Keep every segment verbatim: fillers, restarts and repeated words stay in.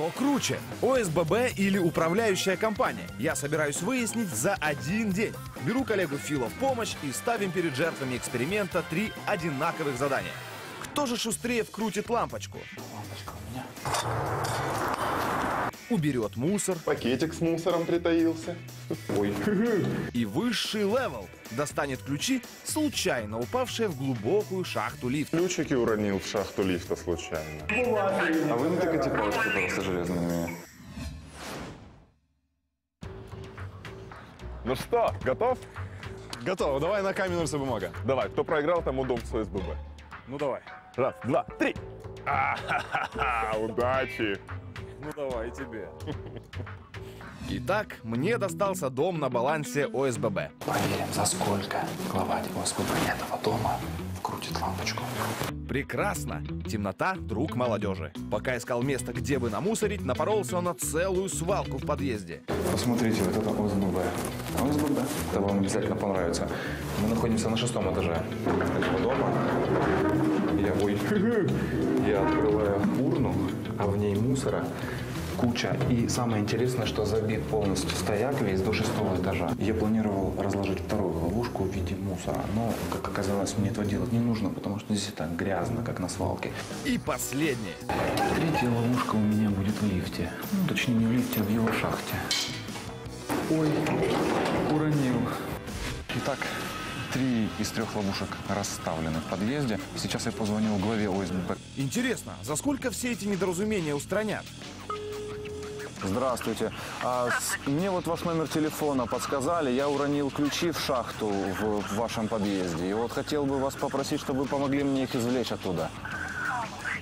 Что круче, ОСББ или управляющая компания? Я собираюсь выяснить за один день. Беру коллегу Фила в помощь и ставим перед жертвами эксперимента три одинаковых задания. Кто же шустрее вкрутит лампочку? Лампочка у меня. Уберет мусор. Пакетик с мусором притаился. Ой. И высший левел. Достанет ключи, случайно упавшие в глубокую шахту лифта. Ключики уронил в шахту лифта случайно. А вы натыкаете палочки просто железными. Ну что, готов? Готов. Давай на камень, ножницы, бумага. Давай, кто проиграл, тому дом с ОСББ. Ну давай. Раз, два, три. А-ха-ха-ха, удачи. Ну давай, и тебе. Итак, мне достался дом на балансе ОСББ. Проверим, за сколько глава ОСББ этого дома вкрутит лампочку. Прекрасно. Темнота — друг молодежи. Пока искал место, где бы намусорить, напоролся на целую свалку в подъезде. Посмотрите, вот это ОСББ. ОСББ. Это вам обязательно понравится. Мы находимся на шестом этаже этого дома. Я, ой, я открываю урну, а в ней мусора куча. И самое интересное, что забит полностью стояк весь до шестого этажа. Я планировал разложить вторую ловушку в виде мусора, но, как оказалось, мне этого делать не нужно, потому что здесь и так грязно, как на свалке. И последнее. Третья ловушка у меня будет в лифте. Ну, точнее, не в лифте, а в его шахте. Ой, уронил. Итак, три из трех ловушек расставлены в подъезде. Сейчас я позвонил главе ОСББ. Интересно, за сколько все эти недоразумения устранят? Здравствуйте. А, с, мне вот ваш номер телефона подсказали. Я уронил ключи в шахту в, в вашем подъезде. И вот хотел бы вас попросить, чтобы вы помогли мне их извлечь оттуда.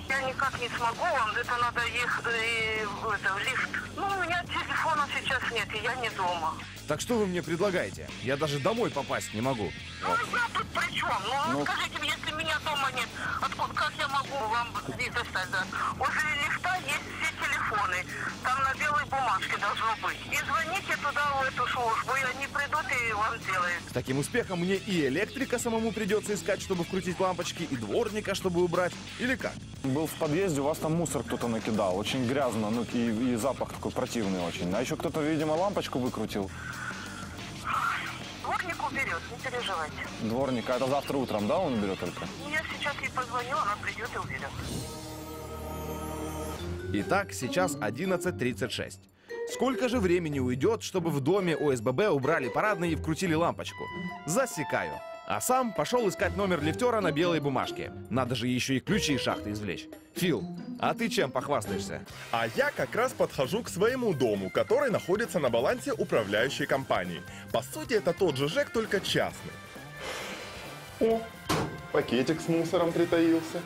Я никак не смогу вам. Это надо ехать в лифт. Ну, у меня телефона сейчас нет, и я не дома. Так что вы мне предлагаете? Я даже домой попасть не могу. Ну, я тут при чем? Ну, ну, скажите мне, если меня дома нет, откуда, как я могу вам здесь достать? Да? Возле лифта есть все телефоны. Там на белой бумажке должно быть. И звоните туда, в эту службу, и они придут и вам сделают. С таким успехом мне и электрика самому придется искать, чтобы вкрутить лампочки, и дворника, чтобы убрать. Или как? Был в подъезде, у вас там мусор кто-то накидал. Очень грязно, ну и, и запах такой противный очень. А еще кто-то, видимо, лампочку выкрутил. Дворник уберет, не переживайте. Дворник, а это завтра утром, да, он уберет только? Я сейчас ей позвоню, она придет и уберет. Итак, сейчас одиннадцать тридцать шесть. Сколько же времени уйдет, чтобы в доме ОСББ убрали парадный и вкрутили лампочку? Засекаю. А сам пошел искать номер лифтера на белой бумажке. Надо же еще и ключи из шахты извлечь. Фил, а ты чем похвастаешься? А я как раз подхожу к своему дому, который находится на балансе управляющей компании. По сути, это тот же ЖЭК, только частный. О, пакетик с мусором притаился.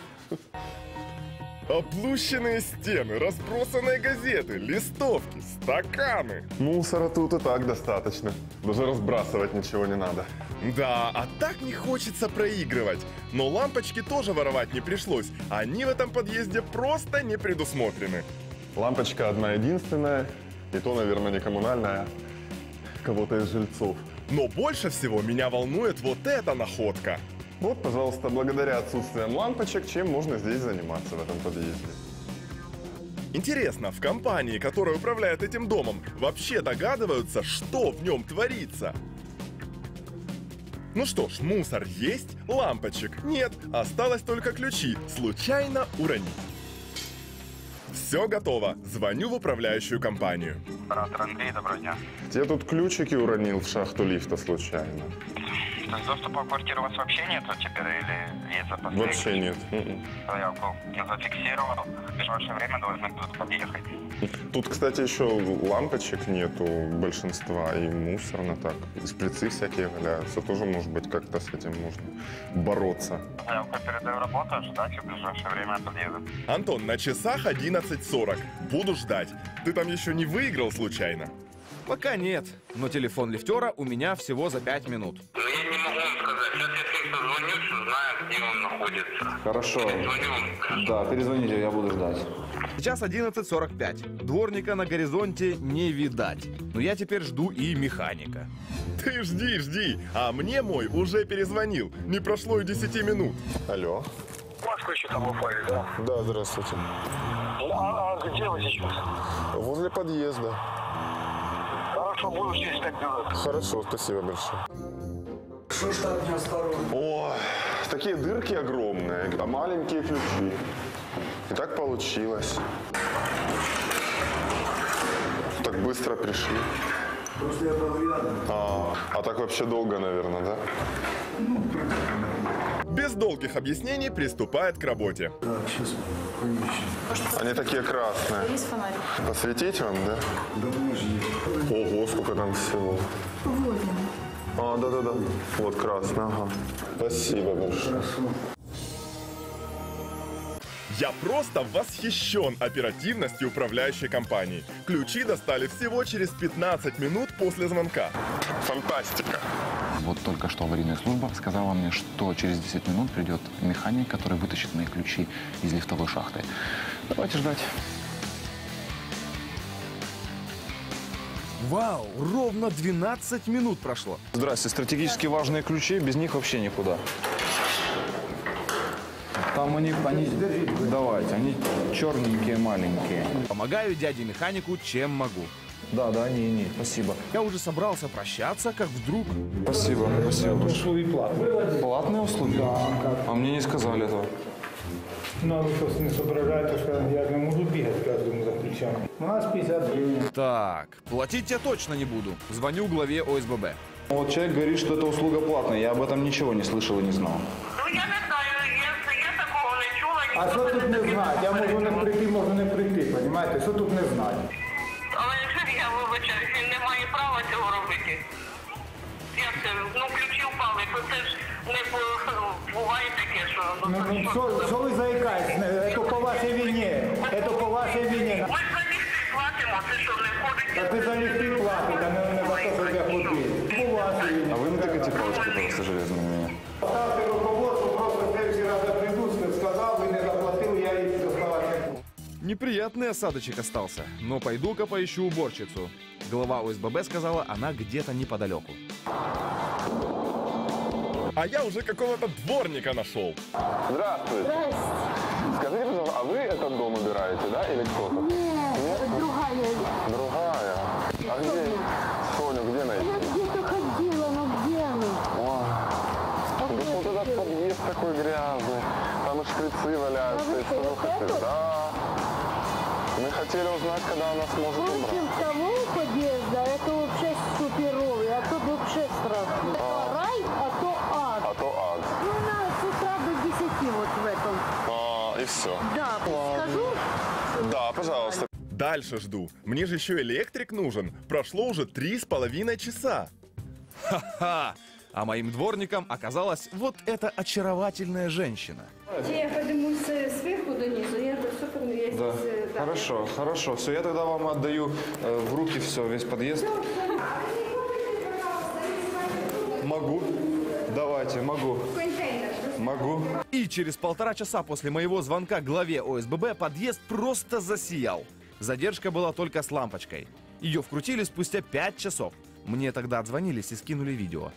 Облущенные стены, разбросанные газеты, листовки, стаканы. Мусора тут и так достаточно. Даже разбрасывать ничего не надо. Да, а так не хочется проигрывать. Но лампочки тоже воровать не пришлось. Они в этом подъезде просто не предусмотрены. Лампочка одна единственная, и то, наверное, не коммунальная, а кого-то из жильцов. Но больше всего меня волнует вот эта находка. Вот, пожалуйста, благодаря отсутствиям лампочек, чем можно здесь заниматься в этом подъезде. Интересно, в компании, которая управляет этим домом, вообще догадываются, что в нем творится? Ну что ж, мусор есть, лампочек нет, осталось только ключи случайно уронить. Все готово. Звоню в управляющую компанию. Оператор Андрей, добрый день. Я тут ключики уронил в шахту лифта случайно. То есть доступа в квартиру у вас вообще нет теперь или есть запас? Вообще нет. Заявку я зафиксировал. В ближайшее время должны будут подъехать. Тут, кстати, еще лампочек нету большинства и мусорно так. И шприцы всякие валяются. Тоже, может быть, как-то с этим можно бороться. Заявку передаю работу, ждать, и в ближайшее время подъедут. Антон, на часах одиннадцать сорок. Буду ждать. Ты там еще не выиграл случайно? Пока нет, но телефон лифтера у меня всего за пять минут. Ну, я не могу вам сказать. Сейчас я с ним созвонюсь, знаю, где он находится. Хорошо. Перезвоню. Да, перезвоните, я буду ждать. Сейчас одиннадцать сорок пять. Дворника на горизонте не видать. Но я теперь жду и механика. Ты жди, жди. А мне мой уже перезвонил. Не прошло и десяти минут. Алло. Маску еще там оставили, да? Да, здравствуйте. А, а где вы сейчас? Возле подъезда. Хорошо, буду здесь так делать. Хорошо, спасибо большое. Что ж так неосторожно? Ой, такие дырки огромные, а маленькие ключи. И так получилось. Так быстро пришли. Просто я был рядом. А, а так вообще долго, наверное, да? Ну, без долгих объяснений приступает к работе. Да, сейчас помещу. Они такие красные. Есть фонарик. Посветить вам, да? Да, можно. Ого, сколько там всего. Вот. А, да-да-да. Вот красный, ага. Спасибо большое. Хорошо. Я просто восхищен оперативностью управляющей компании. Ключи достали всего через пятнадцать минут после звонка. Фантастика. Вот только что аварийная служба сказала мне, что через десять минут придет механик, который вытащит мои ключи из лифтовой шахты. Давайте ждать. Вау, ровно двенадцать минут прошло. Здравствуйте, стратегически важные ключи, без них вообще никуда. Там они, они, давайте, они черненькие, маленькие. Помогаю дяде-механику, чем могу. Да, да, не, не, спасибо. Я уже собрался прощаться, как вдруг... Спасибо, спасибо большое. Платные. Платные услуги? Да. А мне не сказали этого. Нам сейчас не соображает, что я не могу бегать каждому за ключами. У нас пятьдесят гривен. Так, платить я точно не буду. Звоню главе ОСББ. Вот человек говорит, что эта услуга платная. Я об этом ничего не слышал и не знал. Ну, я не знаю. А что тут не знать? Я можу не прийти, можу не прийти, понимаєте? Що тут не знати? Але я вибачаюсь, він не має права цього робити. Як це? Ну, ключі впали, то це ж не буває таке, що... Ну, що ви заїкаєтесь? Це по вашій вині. Це по вашій вині. Ми ж за ліфти платимо, це що, не входить? Та ти за ліфти платить, а не за те, що я платив. По вашій вині. А ви не так ці палочки просто железні на мене? Ставте руководство, просто це всі ради прийдуть, сказав, ви не заплатили, я їх доставати не буду. Неприятный осадочек остался, но пойду-ка поищу уборщицу. Глава ОСББ сказала, она где-то неподалеку. А я уже какого-то дворника нашел. Здравствуйте. Здравствуйте. Скажите, пожалуйста, а вы этот дом убираете, да, или кто-то? Нет, Нет, другая. Другая? А Кто где? Соню, где найти? Я где-то ходила, но где она? Ой, да что тогда подъезд такой грязный. Там шприцы валяются. А вы что, вот да. Мы хотели узнать, когда она сможет убрать. В общем, убрать. Того подъезда, это вообще суперовый, а тут вообще страшно. А. Это рай, а то ад. А то ад. Ну, она с утра до десяти вот в этом. А, и все. Да, скажу? Да, пожалуйста. Дальше жду. Мне же еще электрик нужен. Прошло уже три с половиной часа. Ха-ха! А моим дворником оказалась вот эта очаровательная женщина. Я поднимусь сверху до низу, я есть, да. Да. Хорошо, хорошо. Все, я тогда вам отдаю э, в руки все, весь подъезд. Могу. Давайте, могу. Могу. И через полтора часа после моего звонка главе ОСББ подъезд просто засиял. Задержка была только с лампочкой. Ее вкрутили спустя пять часов. Мне тогда отзвонились и скинули видео.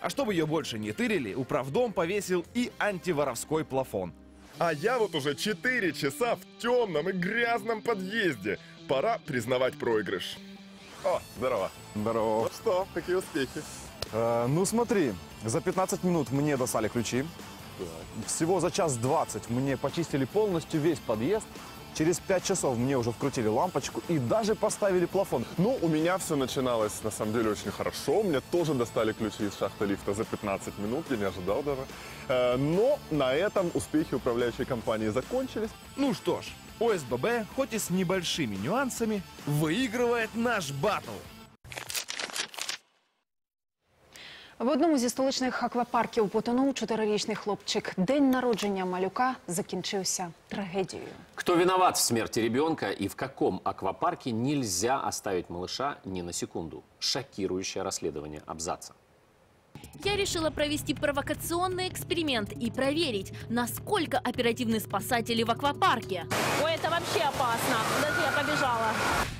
А чтобы ее больше не тырили, управдом повесил и антиворовской плафон. А я вот уже четыре часа в темном и грязном подъезде. Пора признавать проигрыш. О, здорово. Здорово. Ну что, какие успехи? Э, ну смотри, за пятнадцать минут мне достали ключи. Так. Всего за час двадцать мне почистили полностью весь подъезд. Через пять часов мне уже вкрутили лампочку и даже поставили плафон. Ну, у меня все начиналось, на самом деле, очень хорошо. Мне тоже достали ключи из шахты лифта за пятнадцать минут, я не ожидал даже. Но на этом успехи управляющей компании закончились. Ну что ж, ОСББ, хоть и с небольшими нюансами, выигрывает наш батл. В одному зі столичних аквапарків потонув чотирирічний хлопчик. День народження малюка закінчився трагедією. Кто виноват в смерти ребенка и в каком аквапарке нельзя оставить малыша ни на секунду? Шокирующее расследование Абзаца. Я решила провести провокационный эксперимент и проверить, насколько оперативны спасатели в аквапарке. Ой, это вообще опасно. Даже я побежала.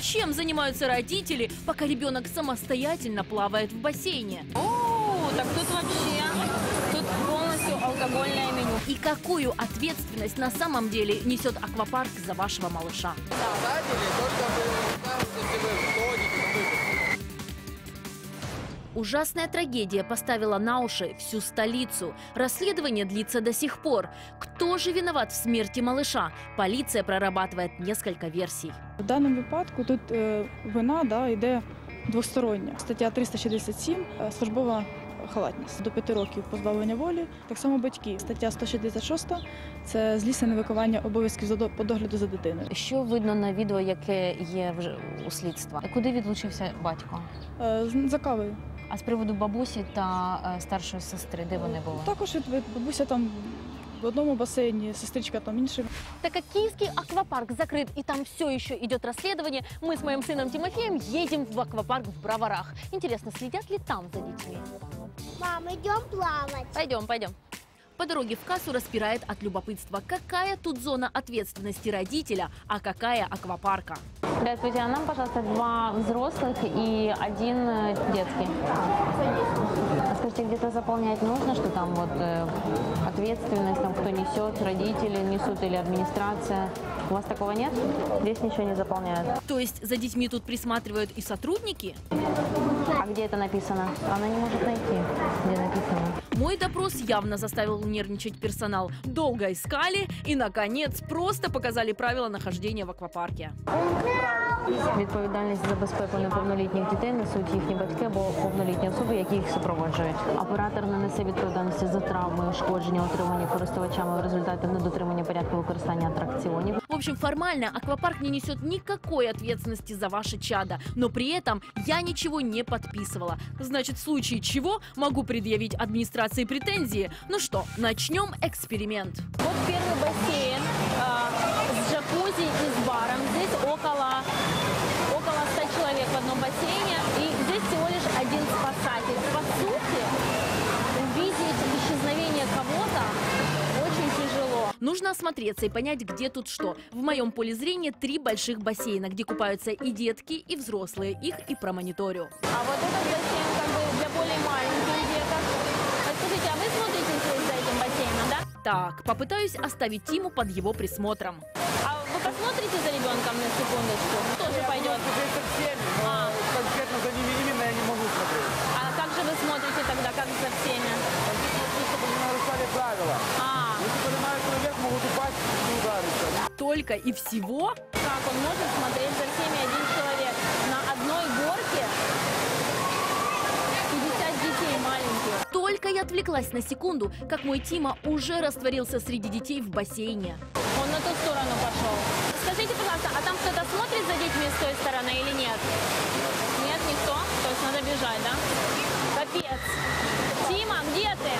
Чем занимаются родители, пока ребенок самостоятельно плавает в бассейне? О, так тут вообще, тут полностью алкоголь. алкогольное меню. И какую ответственность на самом деле несет аквапарк за вашего малыша? Ужасная трагедия поставила на уши всю столицу. Расследование длится до сих пор. Кто же виноват в смерти малыша? Полиция прорабатывает несколько версий. В данном випадку тут э, вина, да, йде двостороння. Стаття триста шістдесят сім – службова халатність. До п'яти років позбавлення волі. Так само батьки. Стаття сто шістдесят шість – це злісне невиконання обов'язків по догляду за дитиною. Що видно на відео, яке є у слідства? Куди відлучився батько? Е, за кавою. А з приводу бабусі та старшої сестри, де вони були? Також бабуся там в одном бассейне, сестричка там меньше. Так как киевский аквапарк закрыт и там все еще идет расследование, мы с моим сыном Тимофеем едем в аквапарк в Броварах. Интересно, следят ли там за детьми? Мам, идем плавать. Пойдем, пойдем. По дороге в кассу распирает от любопытства, какая тут зона ответственности родителя, а какая аквапарка. Здравствуйте, а нам, пожалуйста, два взрослых и один детский. Скажите, где-то заполнять нужно, что там вот ответственность, там кто несет, родители несут или администрация? У вас такого нет? Здесь ничего не заполняют. То есть за детьми тут присматривают и сотрудники? А где это написано? Она не может найти, где написано. Мой допрос явно заставил нервничать персонал. Долго искали и, наконец, просто показали правила нахождения в аквапарке. Відповідальність за безпеку неповнолітніх дітей несуть їхні батьки або повнолітні особи, які їх супроводжують. Оператор не несе відповідальності за травми, ушкодження, отримані користувачами в результаті недотримання порядку використання атракціонів. В общем, формально аквапарк не несет никакой ответственности за ваше чадо, но при этом я ничего не подписывала. Значит, в случае чего могу предъявить администрации претензии. Ну что, начнем эксперимент. Вот первый бассейн э, с джакузи и с баром. Здесь около, около ста человек в одном бассейне, и здесь всего лишь один спасатель. По сути, увидеть исчезновение кого-то очень тяжело. Нужно осмотреться и понять, где тут что. В моем поле зрения три больших бассейна, где купаются и детки, и взрослые. Их и промониторю. А вот этот бассейн как бы для более маленьких деток. Подскажите, а вы смотрите за этим бассейном, да? Так, попытаюсь оставить Тиму под его присмотром. А вы посмотрите за ребенком на секундочку? Кто же пойдет? А конкретно за ними именно я не могу смотреть. А как же вы смотрите тогда, как за всеми? Чтобы не нарушали правила. Только и всего? Как он может смотреть за всеми один человек? На одной горке пятьдесят детей маленьких. Только я отвлеклась на секунду, как мой Тима уже растворился среди детей в бассейне. Он на ту сторону пошел. Скажите, пожалуйста, а там кто-то смотрит за детьми с той стороны или нет? Нет, никто? То есть надо бежать, да? Капец. Тима, где ты?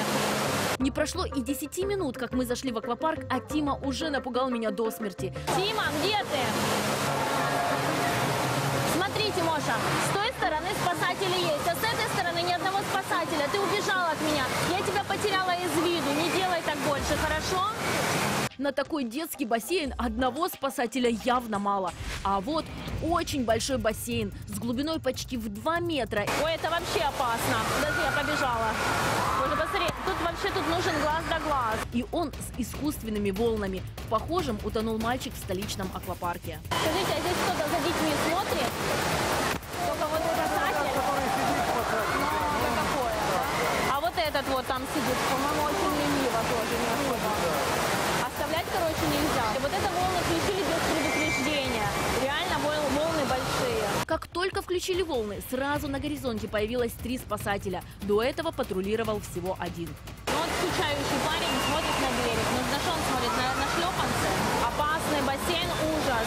Не прошло и десяти минут, как мы зашли в аквапарк, а Тима уже напугал меня до смерти. Тима, где ты? Смотри, Тимоша, с той стороны спасатели есть, а с этой стороны ни одного спасателя. Ты убежал от меня. Я тебя потеряла из виду. Не делай так больше, хорошо? На такой детский бассейн одного спасателя явно мало. А вот очень большой бассейн с глубиной почти в два метра. Ой, это вообще опасно. Подожди, я побежала. Боже, посмотри, тут вообще тут нужен глаз да глаз. И он с искусственными волнами. Похожим утонул мальчик в столичном аквапарке. Скажите, а здесь кто-то за детьми смотрит? Только вот спасатель? Какое? А вот этот вот там сидит, по-моему, очень лениво тоже. Не короче, нельзя. Вот это волны включили без предупреждения. Реально волны большие. Как только включили волны, сразу на горизонте появилось три спасателя. До этого патрулировал всего один. Вот скучающий парень смотрит на берег. Ну, на что он смотрит? На, на шлепанцы? Опасный бассейн, ужас.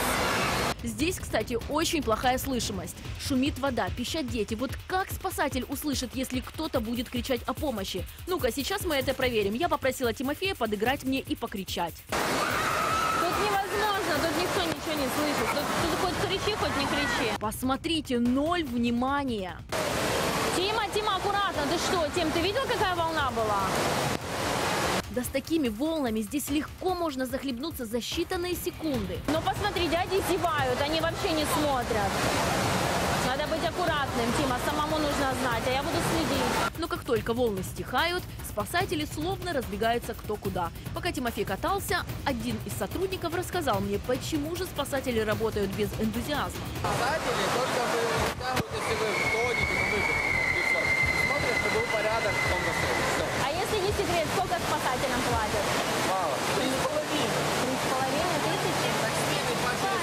Здесь, кстати, очень плохая слышимость. Шумит вода, пищат дети. Вот как спасатель услышит, если кто-то будет кричать о помощи? Ну-ка, сейчас мы это проверим. Я попросила Тимофея подыграть мне и покричать. Тут невозможно, тут никто ничего не слышит. Тут, тут хоть кричи, хоть не кричи. Посмотрите, ноль внимания. Тима, Тима, аккуратно. Ты что, Тим, ты видел, какая волна была? Да с такими волнами здесь легко можно захлебнуться за считанные секунды. Но посмотри, дяди зевают, они вообще не смотрят. Надо быть аккуратным, Тима, самому нужно знать, а я буду следить. Но как только волны стихают, спасатели словно разбегаются кто куда. Пока Тимофей катался, один из сотрудников рассказал мне, почему же спасатели работают без энтузиазма. Спасатели только вытягивают, если вы тонете, и все. Смотрят, чтобы был порядок в том расстоянии. А если не секрет, сколько спасателям платят? Мало. Три с половиной. Три с половиной тысячи? Так смены платят.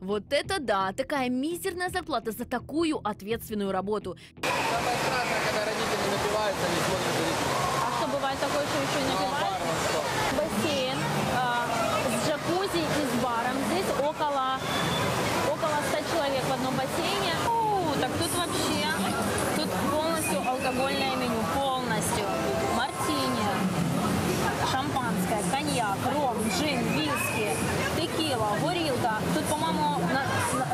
Вот это да! Такая мизерная зарплата за такую ответственную работу. Самое страшное, когда родители напиваются, не смотрят за детьми. А что, бывает такое, что еще не напиваются? Ну, бассейн э, с джакузи и с баром. Здесь около, около ста человек в одном бассейне. У, так тут вообще, тут полностью алкогольное меню. Полностью. Мартини, шампанское, коньяк, ром, джин, виски, текила, горилка. Тут, по-моему,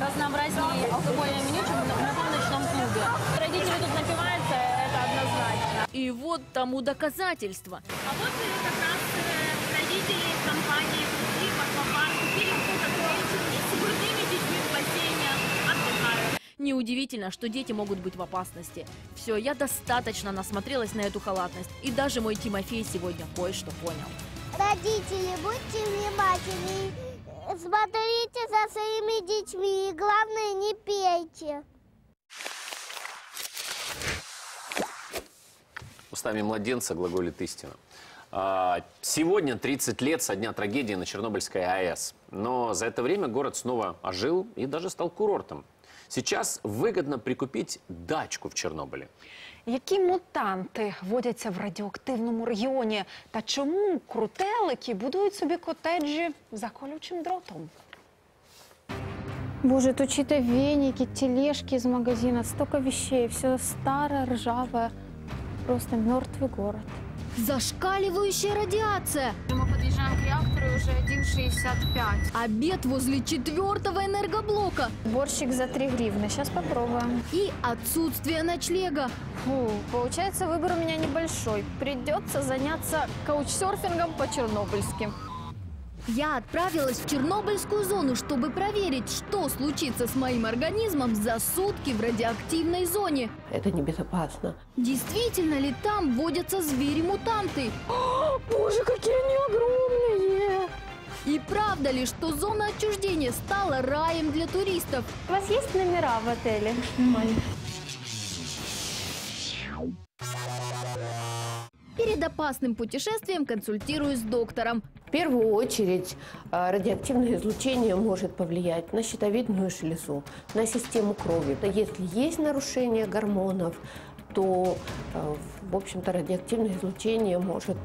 разнообразнее алкогольное меню, чем в ночном клубе. Родители тут напиваются, это однозначно. И вот тому доказательство. А вот как раз родители компании пришли в аквапарк, купили с грудными детьми в бассейне, отдыхают. Неудивительно, что дети могут быть в опасности. Все, я достаточно насмотрелась на эту халатность. И даже мой Тимофей сегодня кое-что понял. Родители, будьте внимательны. Смотрите за своими детьми и, главное, не пейте. Устами младенца глаголит истина. Сегодня тридцать лет со дня трагедии на Чернобыльской АЭС. Но за это время город снова ожил и даже стал курортом. Сейчас выгодно прикупить дачку в Чернобилі. Які мутанти водяться в радіоактивному регіоні? Та чому крутелики будують собі котеджі за колючим дротом? Боже, тут чьи-то веники, тележки из магазина, столько вещей. Все старое, ржавое. Просто мертвый город. Зашкаливающая радиация. Мы подъезжаем к реактору, уже один шестьдесят пять. Обед возле четвертого энергоблока. Борщик за три гривны. Сейчас попробуем. И отсутствие ночлега. Фу, получается, выбор у меня небольшой. Придется заняться каучсерфингом по-чернобыльски. Я отправилась в Чернобыльскую зону, чтобы проверить, что случится с моим организмом за сутки в радиоактивной зоне. Это небезопасно. Действительно ли там водятся звери-мутанты? О, боже, какие они огромные! И правда ли, что зона отчуждения стала раем для туристов? У вас есть номера в отеле? Перед опасным путешествием консультируюсь с доктором. В первую очередь радиоактивное излучение может повлиять на щитовидную железу, на систему крови. Если есть нарушение гормонов, то, в общем-то, радиоактивное излучение может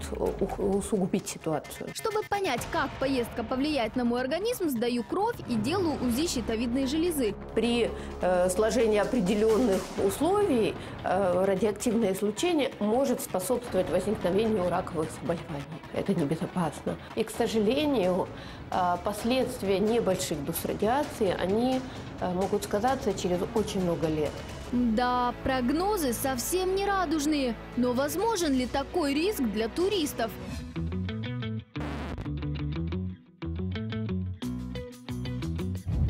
усугубить ситуацию. Чтобы понять, как поездка повлияет на мой организм, сдаю кровь и делаю УЗИ щитовидной железы. При э, сложении определенных условий э, радиоактивное излучение может способствовать возникновению раковых заболеваний. Это небезопасно. И, к сожалению, э, последствия небольших доз радиации, они э, могут сказаться через очень много лет. Да, прогнозы совсем не радужные. Но возможен ли такой риск для туристов?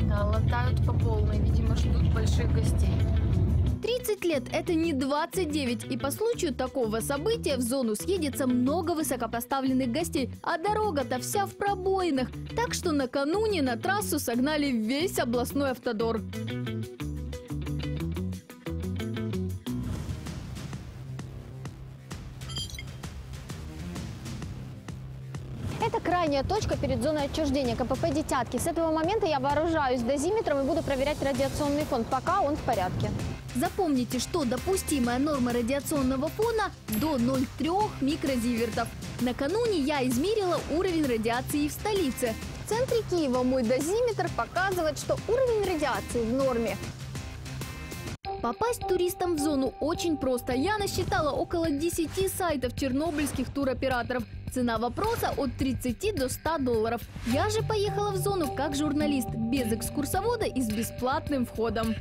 Да, латают по полной. Видимо, ждут больших гостей. тридцать лет – это не двадцать девять. И по случаю такого события в зону съедется много высокопоставленных гостей. А дорога-то вся в пробоинах. Так что накануне на трассу согнали весь областной автодор. Это крайняя точка перед зоной отчуждения КПП «Детятки». С этого момента я вооружаюсь дозиметром и буду проверять радиационный фон, пока он в порядке. Запомните, что допустимая норма радиационного фона до ноль целых трёх десятых микрозивертов. Накануне я измерила уровень радиации в столице. В центре Киева мой дозиметр показывает, что уровень радиации в норме. Попасть туристам в зону очень просто. Я насчитала около десяти сайтов чернобыльских туроператоров. Цена вопроса от тридцати до ста долларов. Я же поехала в зону как журналист, без экскурсовода и с бесплатным входом.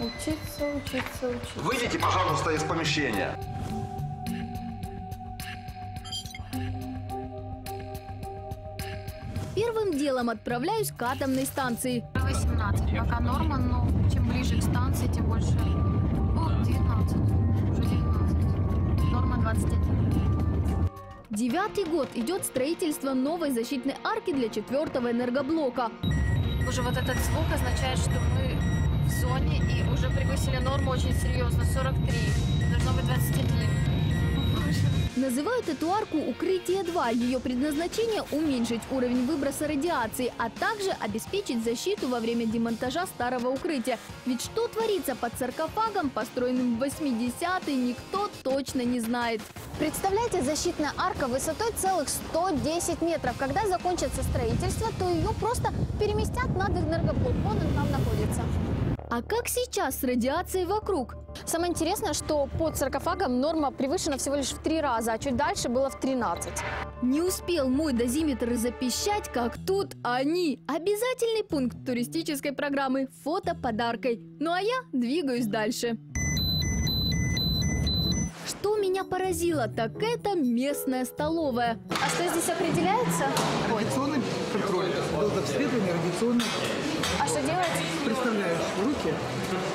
Учиться, учиться, учиться. Выйдите, пожалуйста, из помещения. Первым делом отправляюсь к атомной станции. восемнадцать, пока норма, но чем ближе к станции, тем больше. Вот, девятнадцать, уже девятнадцать. Норма двадцать один. Девятый год идет строительство новой защитной арки для четвертого энергоблока. Уже вот этот звук означает, что мы в зоне и уже превысили норму очень серьезно. сорок три. Должно быть двадцать один. Называют эту арку «Укрытие-два». Ее предназначение – уменьшить уровень выброса радиации, а также обеспечить защиту во время демонтажа старого укрытия. Ведь что творится под саркофагом, построенным в восьмидесятые, никто точно не знает. Представляете, защитная арка высотой целых сто десять метров. Когда закончится строительство, то ее просто переместят над энергоблок. Вон он там находится. А как сейчас с радиацией вокруг? Самое интересное, что под саркофагом норма превышена всего лишь в три раза, а чуть дальше было в тринадцать. Не успел мой дозиметр запищать, как тут они. Обязательный пункт туристической программы – фото подаркой. Ну а я двигаюсь дальше. Что меня поразило, так это местная столовая. А что здесь определяется? Радиационный контроль. Обследование радиационного. А что делать? Представляешь руки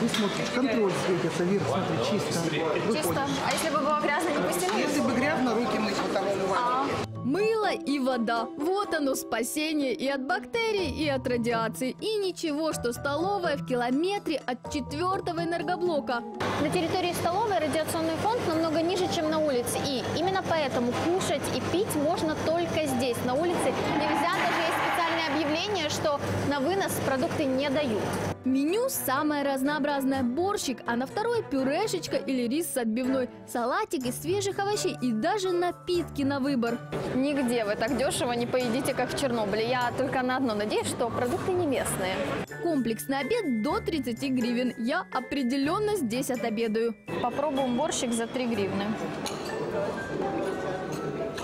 и смотришь. Контроль светится, вверх смотри, чисто. Чисто. А если бы было грязно, не пустили? Если бы грязно, руки мыть вот там умывали. Мыло и вода. Вот оно, спасение и от бактерий, и от радиации. И ничего, что столовая в километре от четвертого энергоблока. На территории столовой радиационный фон намного ниже, чем на улице. И именно поэтому кушать и пить можно только здесь. На улице нельзя, даже есть специальное объявление, что на вынос продукты не дают. Меню самое разнообразное. Борщик, а на второе пюрешечка или рис с отбивной, салатик из свежих овощей и даже напитки на выбор. Нигде вы так дешево не поедите, как в Чернобыле. Я только на одно надеюсь, что продукты не местные. Комплексный обед до тридцати гривен. Я определенно здесь отобедаю. Попробуем борщик за три гривны.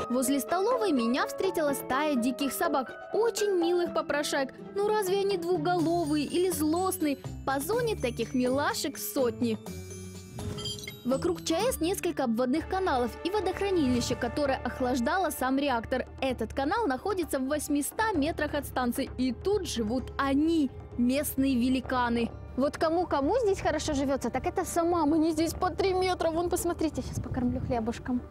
Возле столовой меня встретила стая диких собак. Очень милых попрошаек. Ну разве они двуголовые или злостные? По зоне таких милашек сотни. Вокруг ЧАЭС несколько обводных каналов и водохранилище, которое охлаждало сам реактор. Этот канал находится в восьмистах метрах от станции. И тут живут они, местные великаны. Вот кому-кому здесь хорошо живется, так это сама. Мне здесь по три метра. Вон, посмотрите, сейчас покормлю хлебушком.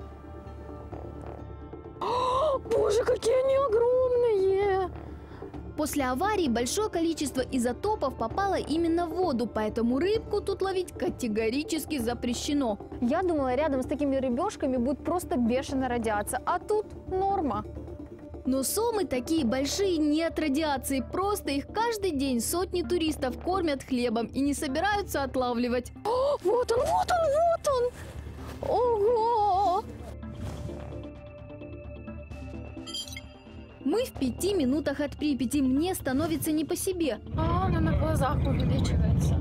О, боже, какие они огромные! После аварии большое количество изотопов попало именно в воду, поэтому рыбку тут ловить категорически запрещено. Я думала, рядом с такими рыбешками будет просто бешеная радиация, а тут норма. Но сомы такие большие не от радиации, просто их каждый день сотни туристов кормят хлебом и не собираются отлавливать. О, вот он, вот он, вот он! Ого! Мы в пяти минутах от Припяти. Мне становится не по себе. А, она на глазах увеличивается.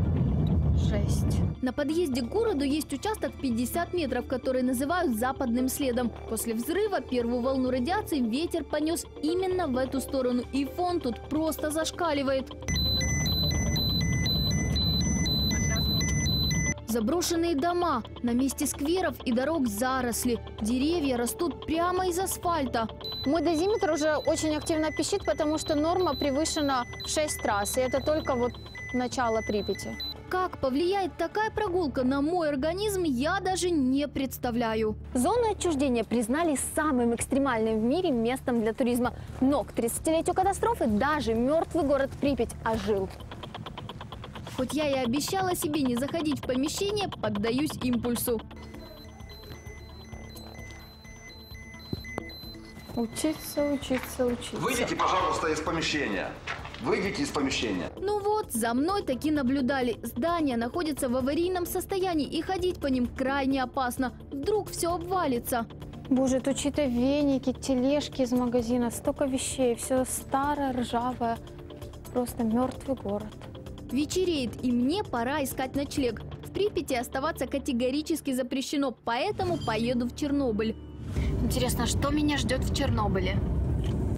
Жесть. На подъезде к городу есть участок пятьдесят метров, который называют западным следом. После взрыва первую волну радиации ветер понес именно в эту сторону. И фон тут просто зашкаливает. Заброшенные дома. На месте скверов и дорог заросли. Деревья растут прямо из асфальта. Мой дозиметр уже очень активно пищит, потому что норма превышена в шесть раз. И это только вот начало Припяти. Как повлияет такая прогулка на мой организм, я даже не представляю. Зону отчуждения признали самым экстремальным в мире местом для туризма. Но к тридцатилетию катастрофы даже мертвый город Припять ожил. Хоть я и обещала себе не заходить в помещение, поддаюсь импульсу. Учиться, учиться, учиться. Выйдите, пожалуйста, из помещения. Выйдите из помещения. Ну вот, за мной таки наблюдали. Здания находятся в аварийном состоянии, и ходить по ним крайне опасно. Вдруг все обвалится. Боже, тут чьи-то веники, тележки из магазина, столько вещей. Все старое, ржавое. Просто мертвый город. Вечереет, и мне пора искать ночлег. В Припяти оставаться категорически запрещено, поэтому поеду в Чернобыль. Интересно, что меня ждет в Чернобыле?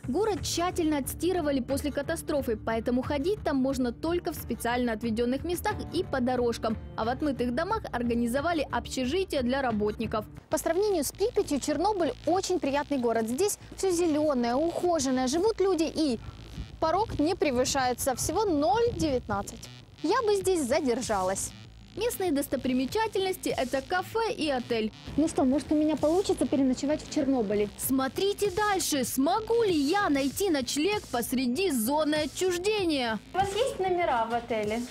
Город тщательно отстирывали после катастрофы, поэтому ходить там можно только в специально отведенных местах и по дорожкам. А в отмытых домах организовали общежитие для работников. По сравнению с Припятью, Чернобыль очень приятный город. Здесь все зеленое, ухоженное, живут люди и порог не превышается, всего ноль целых девятнадцать сотых. Я бы здесь задержалась. Местные достопримечательности – это кафе и отель. Ну что, может, у меня получится переночевать в Чернобыле? Смотрите дальше. Смогу ли я найти ночлег посреди зоны отчуждения? У вас есть номера в отеле?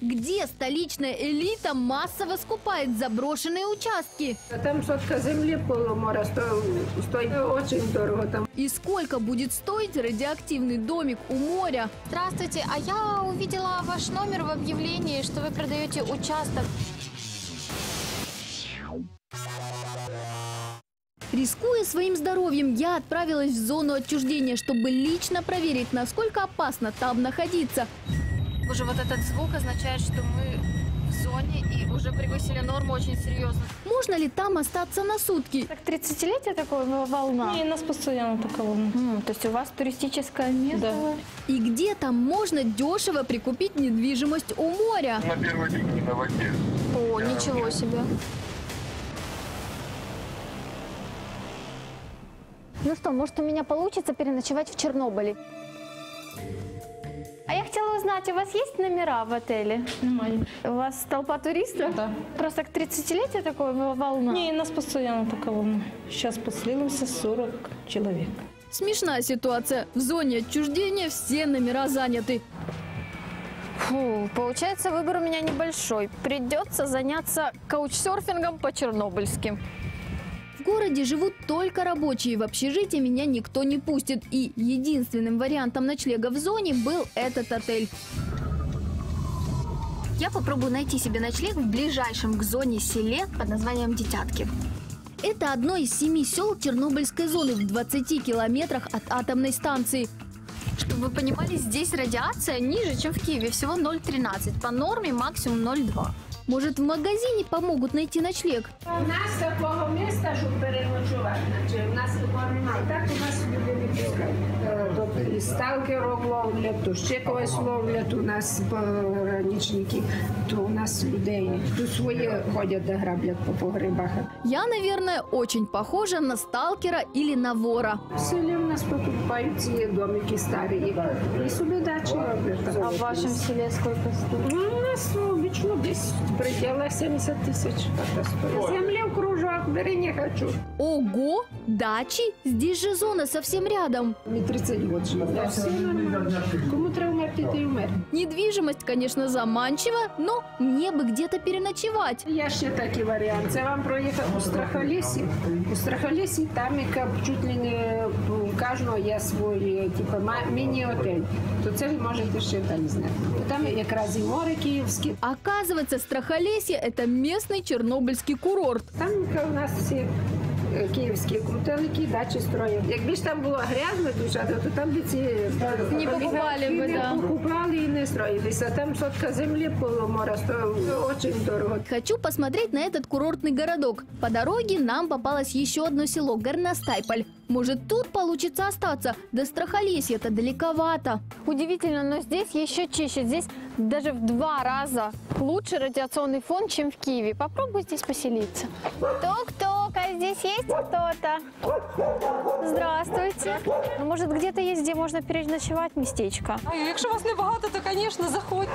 Где столичная элита массово скупает заброшенные участки? Там сотка земли полумора стоит очень дорого. Там. И сколько будет стоить радиоактивный домик у моря? Здравствуйте, а я увидела ваш номер в объявлении, что вы продаете участок. Рискуя своим здоровьем, я отправилась в зону отчуждения, чтобы лично проверить, насколько опасно там находиться. Боже, вот этот звук означает, что мы в зоне и уже превысили норму очень серьезно. Можно ли там остаться на сутки? Так тридцатилетие такое волна. И нас постоянно такая волна. Mm, то есть у вас туристическое место. Да. И где там можно дешево прикупить недвижимость у моря? На первой линии на воде. О, я ничего не... себе. Ну что, может, у меня получится переночевать в Чернобыле? А я хотела узнать, у вас есть номера в отеле? Нормально. У вас толпа туристов? Да. Просто к тридцатилетию такой волна? Не, нас постоянно такая волна. Сейчас поселился сорок человек. Смешная ситуация. В зоне отчуждения все номера заняты. Фу, получается, выбор у меня небольшой. Придется заняться каучсерфингом по-чернобыльски. В городе живут только рабочие, в общежитие меня никто не пустит. И единственным вариантом ночлега в зоне был этот отель. Я попробую найти себе ночлег в ближайшем к зоне селе под названием Детятки. Это одно из семи сел Чернобыльской зоны в двадцати километрах от атомной станции. Чтобы вы понимали, здесь радиация ниже, чем в Киеве, всего ноль целых тринадцать сотых, по норме максимум ноль целых две десятых. Может, в магазине помогут найти ночлег? У нас такого места, чтобы переночевать. У нас такого немає. Так у нас люди не пускають. І сталкеров ловлять, то ще когось ловлять. У нас пограничники, то у нас людей. Тут свої ходять, да граблять по погребах. Я, наверное, очень похожа на сталкера или на вора. В селі у нас покупають ці домики старі. І собі дачі роблять. А в вашому селі сколько стоїть? У нас обично десь. Предела семьдесят тысяч. Земля в кружок, бери, не хочу. Ого, дачи? Здесь же зона совсем рядом. Мне тридцать лет живу. Да, все нормально. Кому треба умерти, ты умер. Недвижимость, конечно, заманчива, но мне бы где-то переночевать. Я ще такий вариант. Це вам проехать у Страхолесье. У Страхолесье там чуть ли не у каждого є свій типу, міні-отель. То це можете ще там знати. Там якраз і море київське. Оказывается, Страхолесье – это местный чернобыльский курорт. Там у нас все киевские крутовики, дачи строят. Как бы там было грязно, то там бы не покупали бы, да. Не покупали и не строились. А там сотка земли полумора стоила очень дорого. Хочу посмотреть на этот курортный городок. По дороге нам попалось еще одно село – Горностайполь. Может, тут получится остаться? До Страхолесья-то далековато. Удивительно, но здесь еще чище. Здесь даже в два раза лучше радиационный фон, чем в Киеве. Попробуй здесь поселиться. Тук-тук, а здесь есть кто-то? Здравствуйте. Ну, может, где-то есть, где можно переночевать местечко? А если вас не много, то, конечно, заходьте.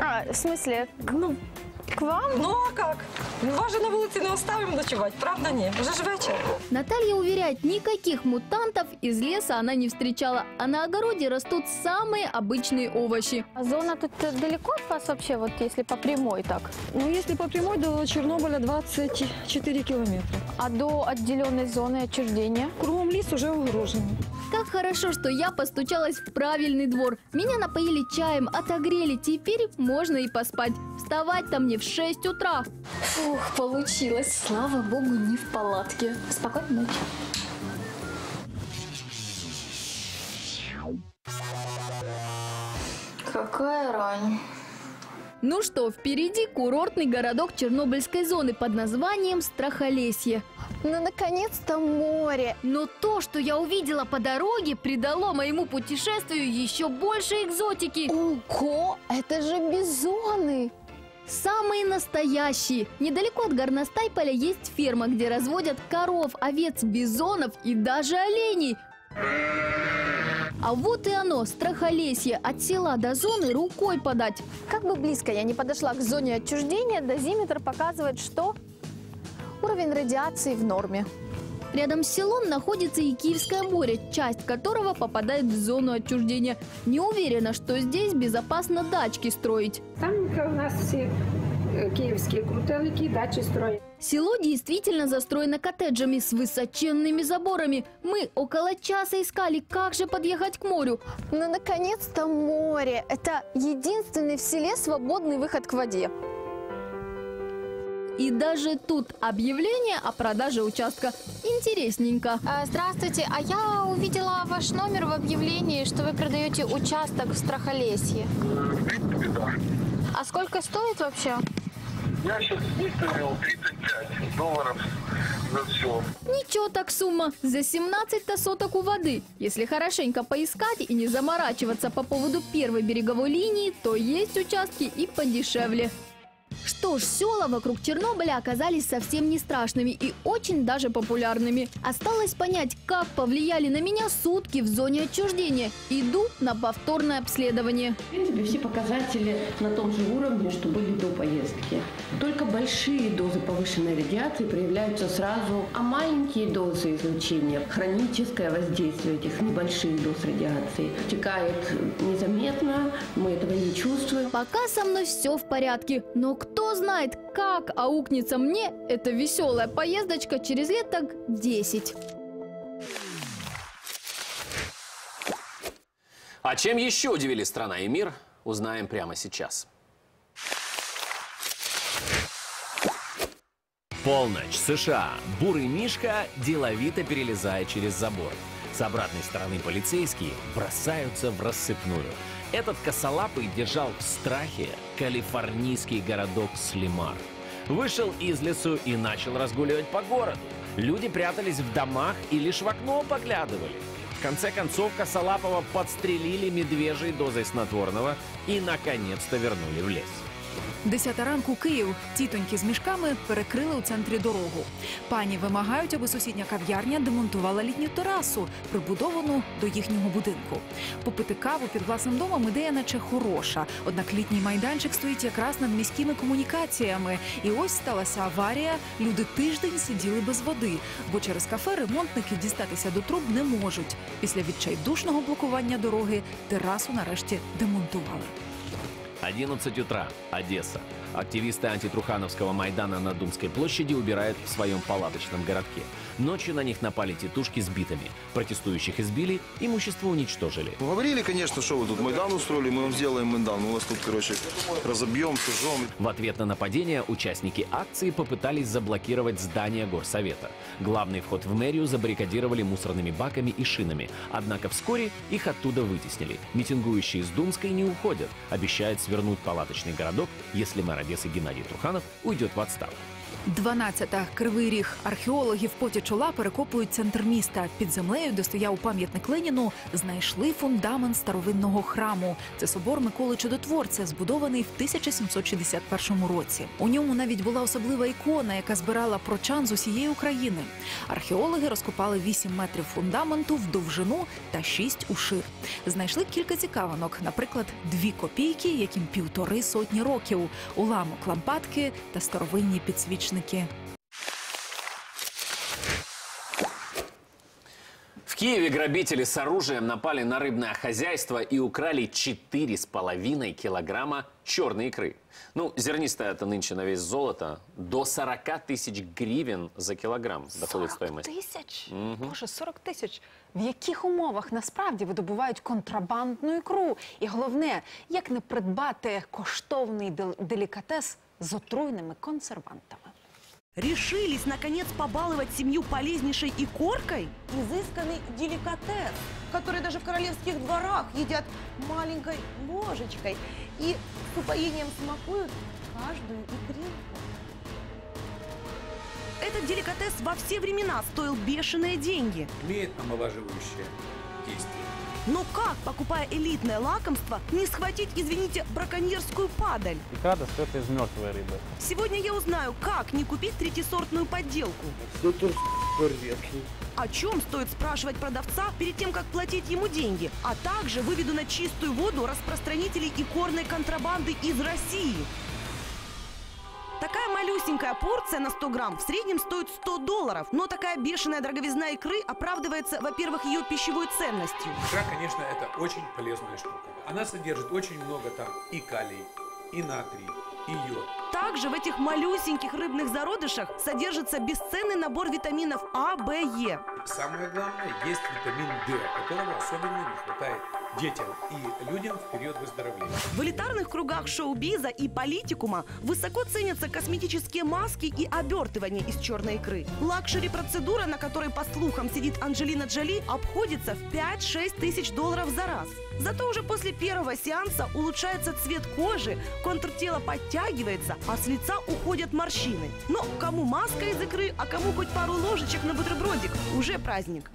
А, в смысле? Ну, к вам? Ну, а как? Вас же на улице не оставим ночевать, правда нет? Уже же вечер. Наталья уверяет, никаких мутантов из леса она не встречала. А на огороде растут самые обычные овощи. А зона тут далеко от вас вообще, вот если по прямой так? Ну, если по прямой, до Чернобыля двадцать четыре километра. А до отделенной зоны отчуждения? Кругом лес уже огорожен. Как хорошо, что я постучалась в правильный двор. Меня напоили чаем, отогрели. Теперь можно и поспать. Вставать-то мне в шесть утра. Фух, получилось. Слава богу, не в палатке. Спокойной ночи. Какая рань. Ну что, впереди курортный городок Чернобыльской зоны под названием Страхолесье. Ну, наконец-то море. Но то, что я увидела по дороге, придало моему путешествию еще больше экзотики. Ого, это же бизоны. Самые настоящие. Недалеко от Горностайполя есть ферма, где разводят коров, овец, бизонов и даже оленей. А вот и оно, Страхолесье. От села до зоны рукой подать. Как бы близко я не подошла к зоне отчуждения, дозиметр показывает, что уровень радиации в норме. Рядом с селом находится и Киевское море, часть которого попадает в зону отчуждения. Не уверена, что здесь безопасно дачки строить. Там у нас все киевские крутелики, дачи строят. Село действительно застроено коттеджами с высоченными заборами. Мы около часа искали, как же подъехать к морю. Ну, наконец-то море. Это единственный в селе свободный выход к воде. И даже тут объявление о продаже участка. Интересненько. Здравствуйте. А я увидела ваш номер в объявлении, что вы продаете участок в Страхолесье. В принципе, да. А сколько стоит вообще? Я сейчас выставил тридцать пять долларов за все. Ничего так сумма. За семнадцать соток у воды. Если хорошенько поискать и не заморачиваться по поводу первой береговой линии, то есть участки и подешевле. Что ж, села вокруг Чернобыля оказались совсем не страшными и очень даже популярными. Осталось понять, как повлияли на меня сутки в зоне отчуждения. Иду на повторное обследование. В принципе, все показатели на том же уровне, что были до поездки. Только большие дозы повышенной радиации проявляются сразу, а маленькие дозы излучения, хроническое воздействие этих небольших доз радиации, текает незаметно, мы этого не чувствуем. Пока со мной все в порядке, но кто Кто знает, как аукнется мне эта веселая поездочка через лет так десять. А чем еще удивили страна и мир, узнаем прямо сейчас. Полночь, США. Бурый Мишка деловито перелезает через забор. С обратной стороны полицейские бросаются в рассыпную. Этот косолапый держал в страхе калифорнийский городок Слимар. Вышел из лесу и начал разгуливать по городу. Люди прятались в домах и лишь в окно поглядывали. В конце концов, косолапого подстрелили медвежьей дозой снотворного и, наконец-то, вернули в лес. Десята ранку Київ. Тітоньки з мішками перекрили у центрі дорогу. Пані вимагають, аби сусідня кав'ярня демонтувала літню терасу, прибудовану до їхнього будинку. Попити каву під власним домом ідея наче хороша. Однак літній майданчик стоїть якраз над міськими комунікаціями. І ось сталася аварія. Люди тиждень сиділи без води, бо через кафе ремонтники дістатися до труб не можуть. Після відчайдушного блокування дороги терасу нарешті демонтували. одиннадцать утра. Одесса. Активисты антитрухановского Майдана на Думской площади убирают в своем палаточном городке. Ночью на них напали тетушки с битами. Протестующих избили, имущество уничтожили. Ну, говорили, конечно, что вы тут Майдан устроили, мы вам сделаем Майдан. Мы вас тут, короче, разобьем, сожжем. В ответ на нападение участники акции попытались заблокировать здание горсовета. Главный вход в мэрию забаррикадировали мусорными баками и шинами. Однако вскоре их оттуда вытеснили. Митингующие из Думской не уходят. Обещают свернуть палаточный городок, если мэр Одессы Геннадий Труханов уйдет в отставку. дванадцята. Кривий Ріг. Археологи в поті чола перекопують центр міста. Під землею, де стояв пам'ятник Леніну, знайшли фундамент старовинного храму. Це собор Миколи Чудотворця, збудований в тисяча сімсот шістдесят першому році. У ньому навіть була особлива ікона, яка збирала прочан з усієї України. Археологи розкопали вісім метрів фундаменту в довжину та шість у шир. Знайшли кілька цікавинок, наприклад, дві копійки, яким півтори сотні років, уламок лампадки та старовинні підсвічники. В Киеве грабители с оружием напали на рыбное хозяйство и украли четыре с половиной килограмма черной икры. Ну, зернистая это нынче на вес золота. До сорока тысяч гривен за килограмм доходит стоимость. сорок тысяч? Угу. Боже, сорок тисяч. В яких умовах насправді видобувають контрабандну ікру? І головне, як не придбати коштовний делікатес з отруйними консервантами? Решились, наконец, побаловать семью полезнейшей икоркой? Изысканный деликатес, который даже в королевских дворах едят маленькой ложечкой и с упоением смакуют каждую икринку. Этот деликатес во все времена стоил бешеные деньги. Имеет омолаживающее действие. Но как, покупая элитное лакомство, не схватить, извините, браконьерскую падаль? Икра стоит из мертвой рыбы. Сегодня я узнаю, как не купить третьесортную подделку. О чем стоит спрашивать продавца перед тем, как платить ему деньги? А также выведу на чистую воду распространителей икорной контрабанды из России. Такая малюсенькая порция на сто грамм в среднем стоит сто долларов. Но такая бешеная дороговизна икры оправдывается, во-первых, ее пищевой ценностью. Икра, конечно, это очень полезная штука. Она содержит очень много там и калий, и натрий, и йод. Также в этих малюсеньких рыбных зародышах содержится бесценный набор витаминов А, Б, Е. Самое главное, есть витамин Д, которого особенно не хватает детям и людям в период выздоровления. В элитарных кругах шоу-биза и политикума высоко ценятся косметические маски и обертывания из черной икры. Лакшери-процедура, на которой, по слухам, сидит Анджелина Джоли, обходится в пять-шесть тысяч долларов за раз. Зато уже после первого сеанса улучшается цвет кожи, контур тела подтягивается, а с лица уходят морщины. Но кому маска из икры, а кому хоть пару ложечек на бутербродик, уже праздник.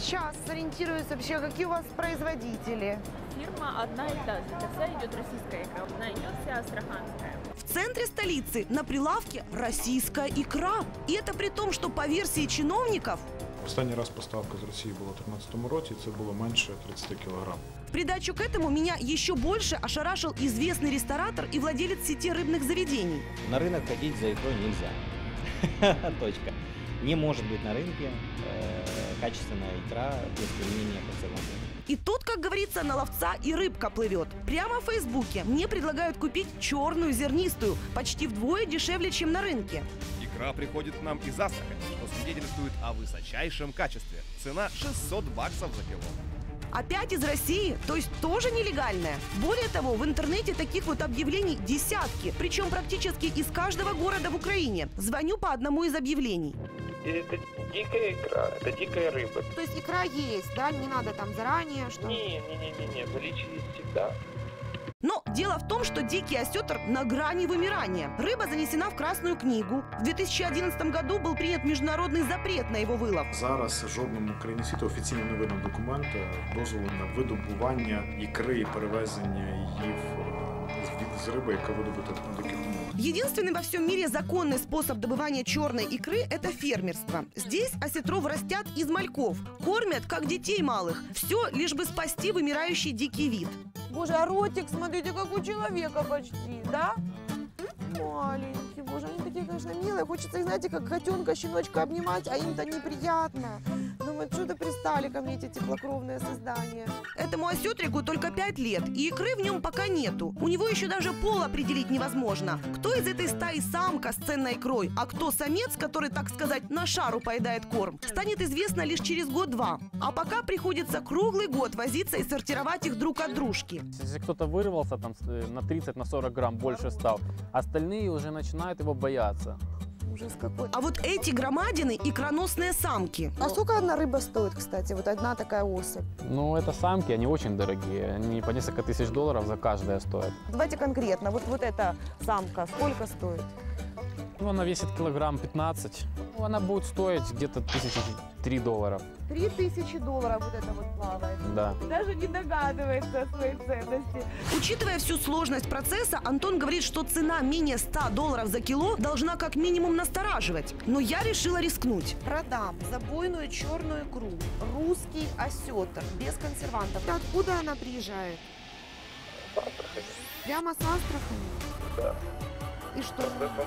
Сейчас сориентируюсь вообще, какие у вас производители. Фирма одна и та же. Тогда идет российская икра, одна идет вся астраханская. В центре столицы на прилавке российская икра. И это при том, что по версии чиновников... Останній раз поставка з Росії була в тринадцятому році, і це було менше тридцяти кілограм. В придачу к этому меня еще больше ошарашил известный ресторатор и владелец сети рыбных заведений. На рынок ходить за икрой нельзя. Точка. Не может быть на рынке качественная икра без применения консервантов. И тут, как говорится, на ловца и рыбка плывет. Прямо в Фейсбуке мне предлагают купить черную зернистую, почти вдвое дешевле, чем на рынке. Икра приходит к нам из Астрахани, что свидетельствует о высочайшем качестве. Цена шестьсот баксов за кило. Опять из России, то есть тоже нелегальная. Более того, в интернете таких вот объявлений десятки, причем практически из каждого города в Украине. Звоню по одному из объявлений. Это дикая икра, это дикая рыба. То есть икра есть, да? Не надо там заранее, что... Не-не-не, наличие всегда. Но дело в том, что дикий осетр на грани вымирания. Рыба занесена в Красную книгу. В две тысячи одиннадцятому году был принят международный запрет на его вылов. Зараз жодному країні світу офіційно не видно документа дозволу на видобування ікри і перевезення її з риби, яка видобута на диких умовах. Единственный во всем мире законный способ добывания черной икры – это фермерство. Здесь осетров растят из мальков, кормят как детей малых. Все, лишь бы спасти вымирающий дикий вид. Боже, а ротик, смотрите, как у человека почти, да? Маленький, боже, они такие, конечно, милые. Хочется их, знаете, как котенка, щеночка обнимать, а им-то неприятно. Думаю, что-то пристали ко мне эти теплокровные создания. Этому осетрику только пять лет, и икры в нем пока нету. У него еще даже пол определить невозможно. Кто из этой стаи самка с ценной икрой, а кто самец, который, так сказать, на шару поедает корм, станет известно лишь через год-два. А пока приходится круглый год возиться и сортировать их друг от дружки. Если кто-то вырвался, там на тридцать-сорок грамм больше стал, остальные уже начинают его бояться. А вот эти громадины – икроносные самки. А сколько одна рыба стоит, кстати? Вот одна такая особь. Ну, это самки, они очень дорогие. Они по несколько тысяч долларов за каждое стоят. Давайте конкретно. Вот, вот эта самка сколько стоит? Ну, она весит килограмм пятнадцать. Ну, она будет стоить где-то тысячи три долларов. Три тысячи долларов вот это вот плавает. Да. Даже не догадывается о своей ценности. Учитывая всю сложность процесса, Антон говорит, что цена менее ста долларов за кило должна как минимум настораживать. Но я решила рискнуть. Продам забойную черную икру. Русский осетр, без консервантов. Откуда она приезжает? С Астрахани. Прямо с Астрахани? Да. И что?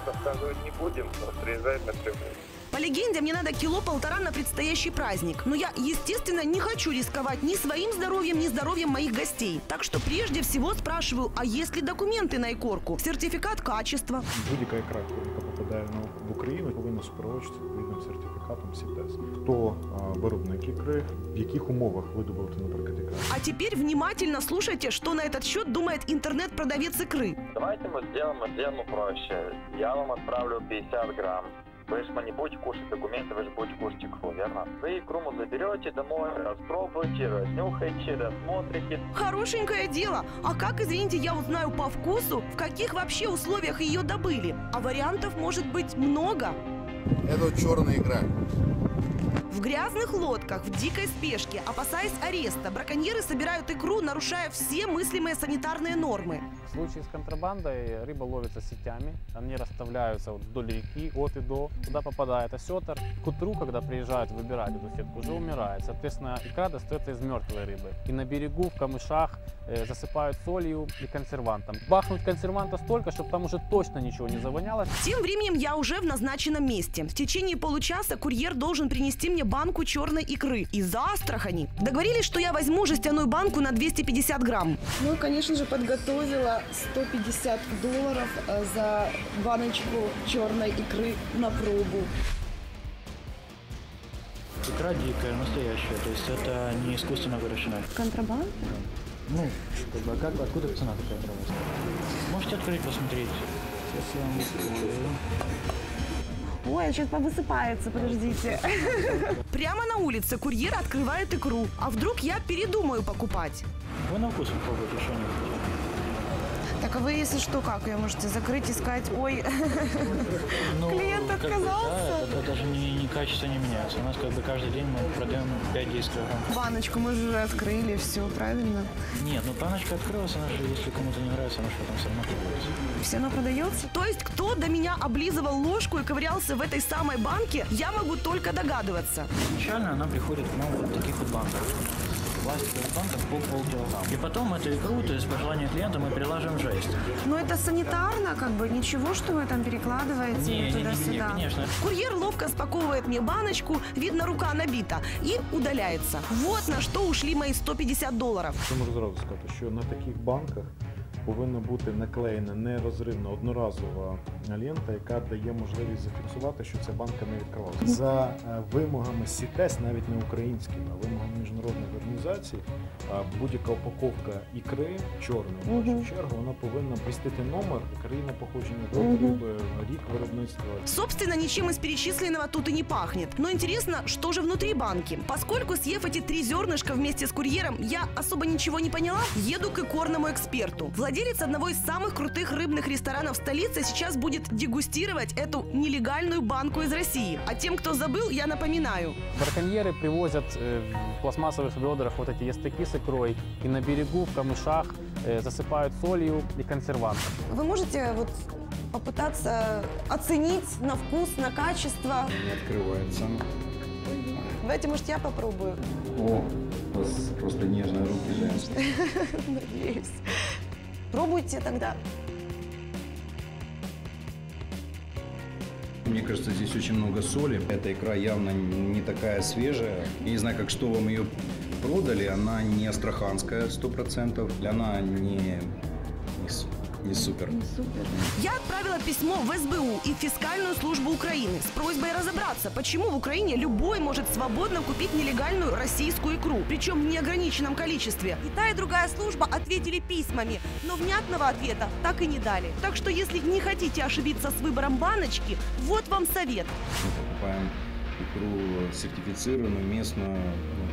Рассказывать не будем, приезжает напрямую. По легенде, мне надо кило-полтора на предстоящий праздник. Но я, естественно, не хочу рисковать ни своим здоровьем, ни здоровьем моих гостей. Так что прежде всего спрашиваю, а есть ли документы на икорку? Сертификат качества? Будь-яка икра, яка попадає в Україну, повинна супроводжуватися відповідним сертифікатом СИТЕС. Хто виробник ікри, в яких умовах видобувати, наприклад, ікра. А теперь внимательно слушайте, что на этот счет думает интернет-продавец икры. Давайте мы сделаем тему проще. Я вам отправлю пятьдесят грамм. Вы же не будете кушать документы, вы же будете кушать икру, верно? Вы икру заберете домой, распробуйте, разнюхайте, рассмотрите. Хорошенькое дело. А как, извините, я узнаю по вкусу, в каких вообще условиях ее добыли? А вариантов может быть много. Это черная икра. В грязных лодках лодках, в дикой спешке, опасаясь ареста. Браконьеры собирают икру, нарушая все мыслимые санитарные нормы. В случае с контрабандой рыба ловится сетями. Они расставляются вдоль реки, от и до. Туда попадает осетр. К утру, когда приезжают выбирать эту сетку, уже умирает. Соответственно, икра достается из мертвой рыбы. И на берегу, в камышах засыпают солью и консервантом. Бахнуть консерванта столько, чтобы там уже точно ничего не завоняло. Тем временем я уже в назначенном месте. В течение получаса курьер должен принести мне банку черной икры из Астрахани. Договорились, что я возьму жестяную банку на двести пятьдесят грамм. Ну, конечно же, подготовила сто пятьдесят долларов за баночку черной икры на пробу. Икра дикая, настоящая, то есть это не искусственно выращенная. Контрабанда? Ну, как, откуда цена такая травма? Можете открыть, посмотреть. Сейчас я вам открою. Ой, сейчас повысыпается, подождите. Прямо на улице курьер открывает икру. А вдруг я передумаю покупать? Вы на вкус попробуйте, еще не вкусно. Так а вы, если что, как ее можете закрыть и сказать, ой, ну, клиент отказался? Бы, да, это даже не, не качество не меняется. У нас как бы каждый день мы продаем пять-десять килограмм. Баночку мы же открыли, все правильно? Нет, ну баночка открылась, она же, если кому-то не нравится, она что там все равно продается. Все равно продается? То есть кто до меня облизывал ложку и ковырялся в этой самой банке, я могу только догадываться. Изначально она приходит к нам вот в таких вот банках. Пластиковых банках по полкилограмма. И потом эту икру, то есть по желанию клиента, мы приложим жесть. Но это санитарно, как бы ничего, что вы там перекладываете туда-сюда. Конечно. Курьер ловко спаковывает мне баночку, видно, рука набита, и удаляется. Вот на что ушли мои сто пятьдесят долларів. Що можу зразу сказати, що на таких банках повинна бути наклеєна нерозривна одноразова лента, яка дає можливість зафіксувати, що ця банка не відкривалася. За вимогами СІТЕС, навіть не українськими, а вимогами міжнародних організацій, будь-яка упаковка ікри, чорної, в першу угу. чергу, вона повинна містити номер, країна походження, угу. рік виробництва. Собственно, ничем из перечисленного тут и не пахнет. Но интересно, что же внутри банки? Поскольку, съев эти три зернышка вместе с курьером, я особо ничего не поняла, еду к икорному эксперту. Владелец одного из самых крутых рыбных ресторанов столицы сейчас будет дегустировать эту нелегальную банку из России. А тем, кто забыл, я напоминаю. Браконьеры привозят в пластмассовых ведрах вот эти ястыки с икрой и на берегу, в камышах засыпают солью и консервантом. Вы можете вот попытаться оценить на вкус, на качество? Не открывается. Давайте, может, я попробую? О, у вас просто нежные руки женские. Надеюсь. Пробуйте тогда. Мне кажется, здесь очень много соли. Эта икра явно не такая свежая. Я не знаю, как что вам ее продали. Она не астраханская, сто процентов. Она не... Не супер. Не супер. Я отправила письмо в эс бэ у и фискальную службу Украины с просьбой разобраться, почему в Украине любой может свободно купить нелегальную российскую икру, причем в неограниченном количестве. И та, и другая служба ответили письмами, но внятного ответа так и не дали. Так что, если не хотите ошибиться с выбором баночки, вот вам совет. Мы покупаем икру сертифицированную, местную,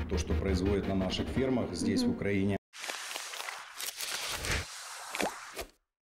то, что производят на наших фермах здесь, mm-hmm. в Украине.